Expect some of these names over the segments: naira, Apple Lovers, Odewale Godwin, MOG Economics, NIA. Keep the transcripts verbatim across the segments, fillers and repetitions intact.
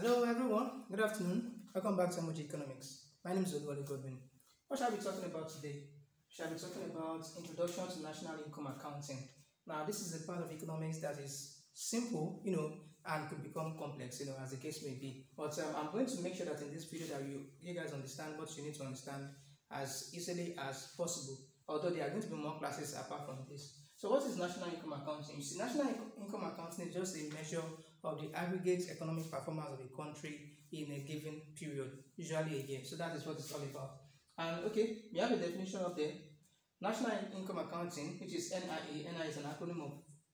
Hello everyone, good afternoon. Welcome back to M O G Economics. My name is Odewale Godwin. What shall we be talking about today? We shall be talking about Introduction to National Income Accounting. Now, this is the part of economics that is simple, you know, and could become complex, you know, as the case may be. But um, I'm going to make sure that in this video that you, you guys understand what you need to understand as easily as possible. Although there are going to be more classes apart from this. So what is National Income Accounting? You see, National Income Accounting is just a measure of the aggregate economic performance of a country in a given period, usually a year. So that is what it's all about. And okay, we have a definition of the National Income Accounting, which is N I A. N I A is an acronym of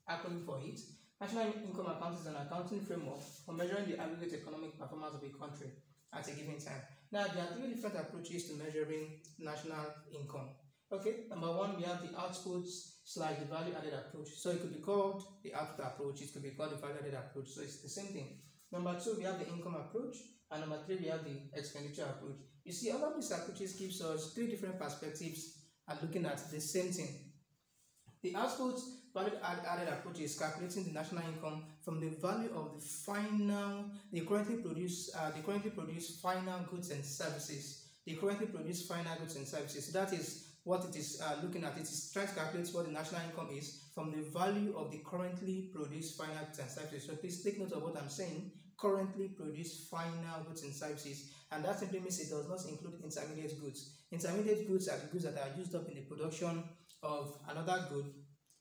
acronym for it. National Income Accounting is an accounting framework for measuring the aggregate economic performance of a country at a given time. Now, there are three different approaches to measuring national income. Okay, number one, we have the outputs slash the value added approach. So it could be called the output approach, it could be called the value added approach. So it's the same thing. Number two, we have the income approach, and number three, we have the expenditure approach. You see, all of these approaches gives us three different perspectives and looking at the same thing. The output value added approach is calculating the national income from the value of the final, the currently produced, uh, the currently produced final goods and services. They currently produce final goods and services. So that is what it is uh, looking at. It is trying to calculate what the national income is from the value of the currently produced final goods and services. So please take note of what I'm saying. Currently produced final goods and services, and that simply means it does not include intermediate goods. Intermediate goods are the goods that are used up in the production of another good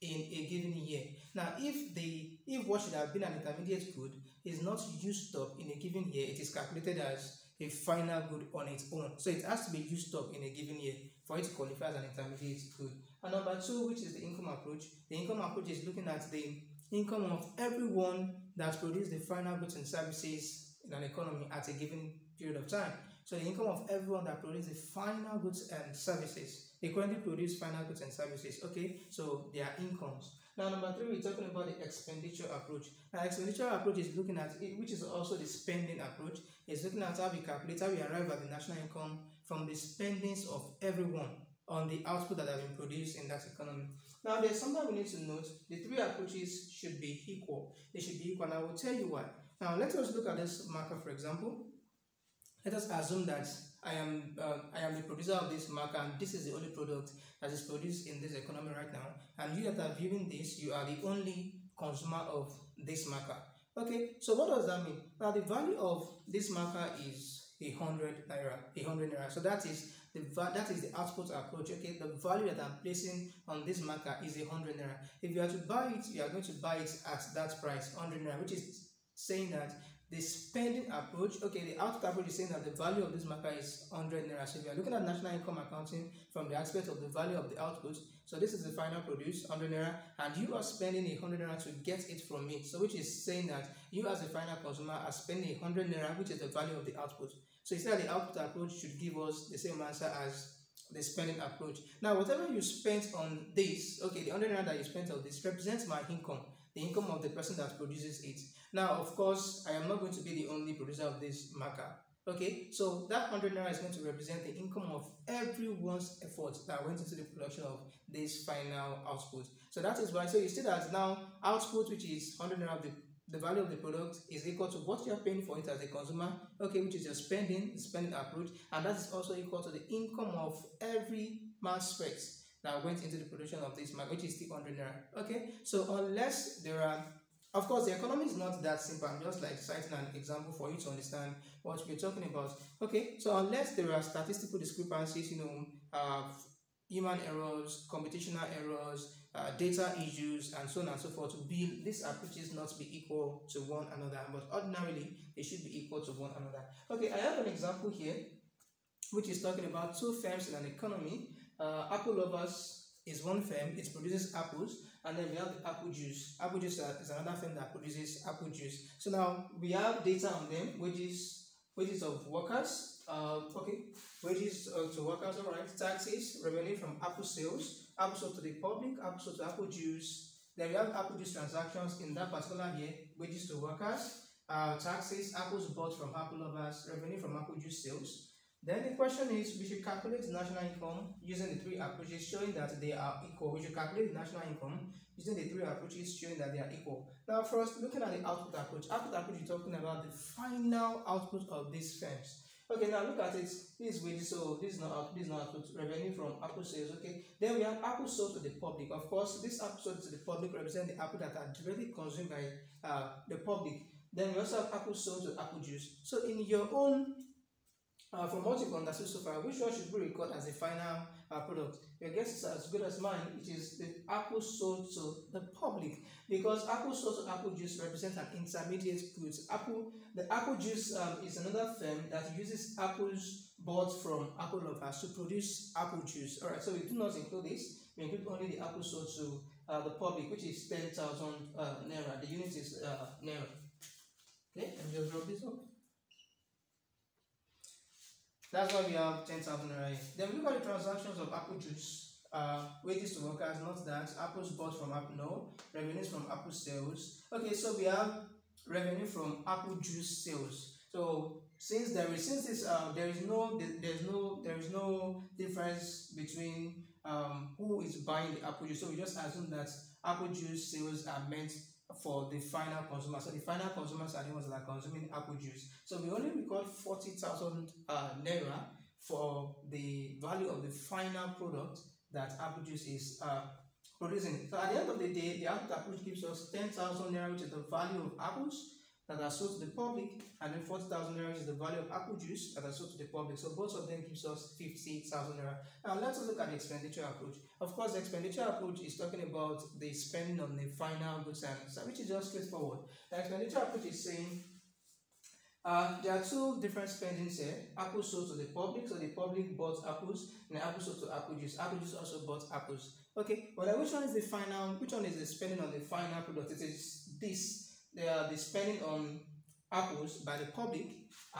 in a given year. Now, if the if what should have been an intermediate good is not used up in a given year, it is calculated as a final good on its own. So it has to be used up in a given year for it to qualify as an intermediate good. And number two, which is the income approach. The income approach is looking at the income of everyone that produced the final goods and services in an economy at a given period of time. So the income of everyone that produced the final goods and services. They currently produce final goods and services. Okay, so their incomes. Now, number three, we're talking about the expenditure approach. Now, expenditure approach is looking at it, which is also the spending approach. It's looking at how we calculate, how we arrive at the national income from the spendings of everyone on the output that has been produced in that economy. Now, there's something we need to note. The three approaches should be equal. They should be equal, and I will tell you why. Now, let us look at this marker, for example. Let us assume that I am uh, I am the producer of this marker, and this is the only product that is produced in this economy right now. And you that are viewing this, you are the only consumer of this marker. Okay, so what does that mean? Now, the value of this marker is a hundred naira, a hundred naira. So that is the that is the output approach. Okay, the value that I'm placing on this marker is a hundred naira. If you are to buy it, you are going to buy it at that price, hundred naira, which is saying that. The spending approach, okay, the output approach is saying that the value of this marker is one hundred naira. So if you are looking at national income accounting from the aspect of the value of the output, so this is the final produce, one hundred naira, and you are spending a one hundred naira to get it from me. So which is saying that you as a final consumer are spending a one hundred naira, which is the value of the output. So it's that the output approach should give us the same answer as the spending approach. Now, whatever you spent on this, okay, the one hundred naira that you spent on this represents my income. The income of the person that produces it. Now, of course, I am not going to be the only producer of this marker. Okay, so that one hundred naira is going to represent the income of everyone's efforts that went into the production of this final output. So that is why. So you see that now output, which is one hundred naira of the, the value of the product, is equal to what you are paying for it as a consumer. Okay, which is your spending, the spending approach, and that is also equal to the income of every man's efforts that went into the production of this market, which is still one hundred naira. Okay, so unless there are, of course, the economy is not that simple. I'm just like citing an example for you to understand what we're talking about. Okay, so unless there are statistical discrepancies, you know, uh, human errors, computational errors, uh, data issues, and so on and so forth, to be these approaches not be equal to one another, but ordinarily they should be equal to one another. Okay, I have an example here, which is talking about two firms in an economy. Uh, Apple Lovers is one firm, it produces apples, and then we have the apple juice. Apple juice is another firm that produces apple juice. So now we have data on them, wages, wages of workers, uh, okay, wages uh, to workers, all right, taxes, revenue from apple sales, apple sold to the public, apple sold to apple juice. Then we have apple juice transactions in that particular year, wages to workers, uh, taxes, apples bought from Apple Lovers, revenue from apple juice sales. Then the question is, we should calculate the national income using the three approaches showing that they are equal. We should calculate the national income using the three approaches showing that they are equal. Now first, looking at the output approach. Output approach is talking about the final output of these firms. Okay, now look at it. This is wages, so this is not this is not output, revenue from Apple sales. Okay, then we have Apple sold to the public. Of course, this Apple sold to the public represents the Apple that are directly consumed by uh, the public. Then we also have Apple sold to Apple juice. So in your own Uh, from what you've understood so far, which one should be recorded as the final uh, product? Your guess is as good as mine. It is the apple sold to the public, because apple sold to apple juice represents an intermediate goods. Apple, the apple juice um, is another firm that uses apples bought from Apple Lovers to produce apple juice. All right, so we do not include this. We include only the apple sold to uh, the public, which is ten thousand uh, naira. The unit is uh, naira. Okay, let me just drop this up. That's why we have ten thousand right. Then we look at the transactions of apple juice. Uh, wages to workers, not that. Apples bought from Apple, no. Revenues from Apple sales. Okay, so we have revenue from apple juice sales. So since there is since this uh, there is no there is no there is no difference between um, who is buying the apple juice. So we just assume that apple juice sales are meant for the final consumer. So the final consumers are the ones that are consuming apple juice. So we only record forty thousand uh, naira for the value of the final product that apple juice is uh, producing. So at the end of the day, the output approach gives us ten thousand naira, which is the value of apples that are sold to the public, and then forty thousand naira is the value of apple juice that are sold to the public. So both of them gives us fifty thousand naira. Now let's look at the expenditure approach. Of course, the expenditure approach is talking about the spending on the final goods and services, which is just straightforward. The expenditure approach is saying uh, there are two different spendings here. Apple sold to the public, so the public bought apples, and apple sold to apple juice. Apple juice also bought apples. Okay, well, which one is the final? Which one is the spending on the final product? It is this. They are the spending on apples by the public,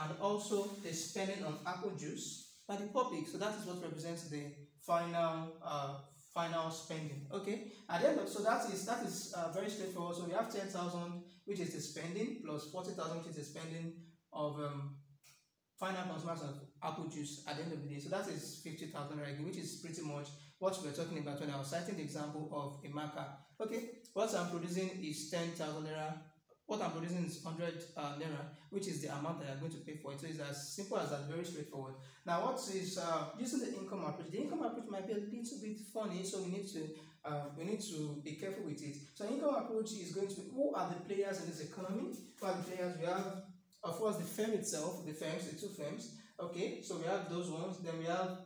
and also the spending on apple juice by the public. So that is what represents the final uh, final spending. Okay, at the end of, so that is that is uh, very straightforward. So we have ten thousand, which is the spending, plus forty thousand, which is the spending of um, final consumers of apple juice at the end of the day. So that is fifty thousand right, which is pretty much what we were talking about when I was citing the example of a marker. Okay, what I'm producing is ten thousand naira. What I'm producing is one hundred uh, naira, which is the amount that I'm going to pay for it. So it's as simple as that, very straightforward. Now, what is uh, using the income approach? The income approach might be a little bit funny, so we need to uh, we need to be careful with it. So, income approach is going to be, who are the players in this economy? Who are the players? We have, of course, the firm itself, the firms, the two firms. Okay, so we have those ones. Then we have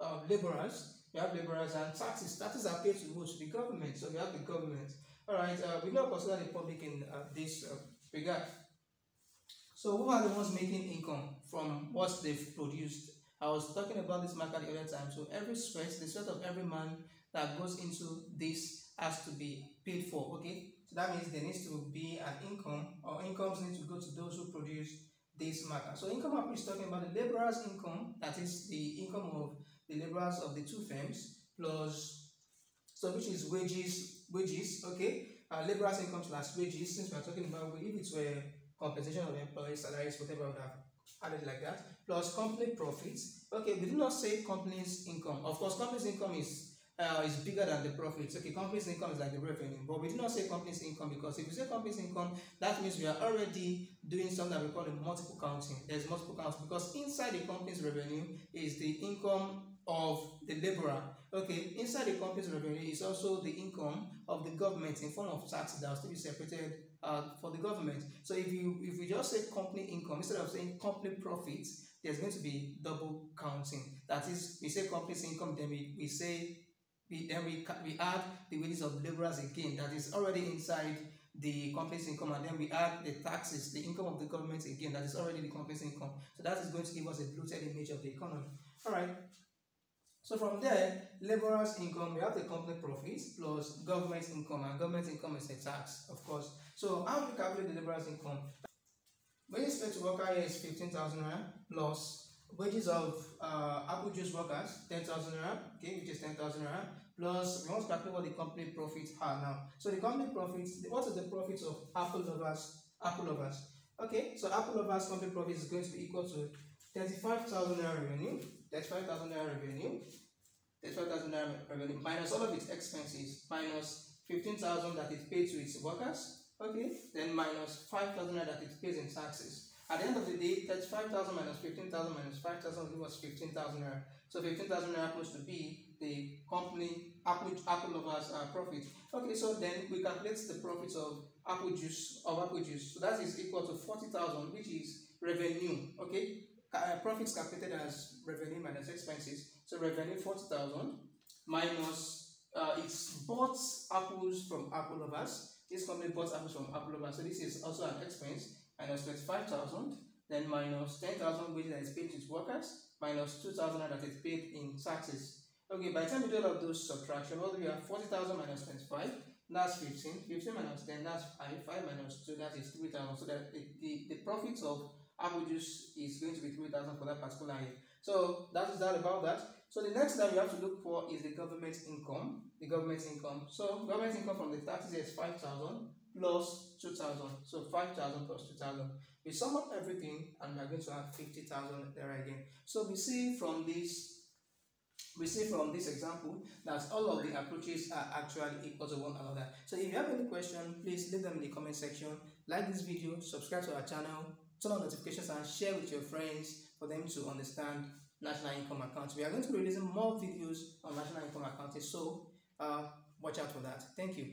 uh, laborers. We have laborers and taxes. Taxes are paid to who? To the government. So we have the government. Alright, uh, we don't consider the public in uh, this uh, regard. So who are the ones making income from what they've produced? I was talking about this market the other time. So every sweat, the sweat of every man that goes into this has to be paid for, okay? So that means there needs to be an income, or incomes need to go to those who produce this market. So income approach is talking about the laborer's income, that is the income of the laborers of the two firms, plus, so which is wages, wages, okay, uh, laborers' income slash wages, since we are talking about, if it were compensation of employees, salaries, whatever, would have added like that, plus company profits. Okay, we do not say company's income. Of course, company's income is uh, is bigger than the profits. Okay, company's income is like the revenue, but we do not say company's income, because if you say company's income, that means we are already doing something that we call a multiple counting. There's multiple counts, because inside the company's revenue is the income of the laborer. Okay, inside the company's revenue is also the income of the government in form of taxes that will still be separated uh, for the government. So if you if we just say company income instead of saying company profits, there's going to be double counting. That is, we say company's income, then we, we say we then we we add the wages of laborers again. That is already inside the company's income, and then we add the taxes, the income of the government again. That is already the company's income. So that is going to give us a bloated image of the economy. All right. So from there, laborers' income, we have the company profits plus government income, and government income is a tax, of course. So how do we calculate the laborers' income? Wages paid to worker here is fifteen thousand naira plus wages of uh, apple juice workers, ten thousand naira, okay, which is ten thousand naira, plus we want to calculate what the company profits are now. So the company profits, what is the profits of Apple Lovers? Apple Lovers. Okay, so Apple Lovers' company profits is going to be equal to thirty-five thousand naira revenue, thirty-five thousand naira revenue, thirty-five thousand naira revenue, minus all of its expenses, minus fifteen thousand that it paid to its workers, okay, then minus five thousand that it pays in taxes. At the end of the day, thirty-five thousand minus fifteen thousand minus five thousand was fifteen thousand naira. So fifteen thousand naira happens to be the company Apple, Apple Lovers uh, profit. Okay, so then we calculate the profits of apple juice of apple juice. So that is equal to forty thousand, which is revenue. Okay, uh, profits calculated as revenue minus expenses. So revenue forty thousand minus uh, it's bought apples from Apple Lovers. This company bought apples from Apple Lovers. So this is also an expense. Minus twenty-five thousand, then minus ten thousand which that is paid to its workers, minus two thousand that is paid in taxes. Okay, by the time we do all of those subtraction, what do we have? forty thousand minus twenty-five, that's fifteen, fifteen minus ten, that's five, five minus two, that is three thousand. So that it, the, the profits of apple juice is going to be three thousand for that particular year. So that is that about that. So the next that we have to look for is the government income. The government income. So government income from the taxes is five thousand. Plus two thousand, so five thousand plus two thousand. We sum up everything and we are going to have fifty thousand there again. So we see from this we see from this example that all of the approaches are actually equal to one another. So if you have any question, please leave them in the comment section. Like this video, subscribe to our channel, turn on notifications and share with your friends for them to understand national income accounts. We are going to be releasing more videos on national income accounting, so uh, watch out for that. Thank you.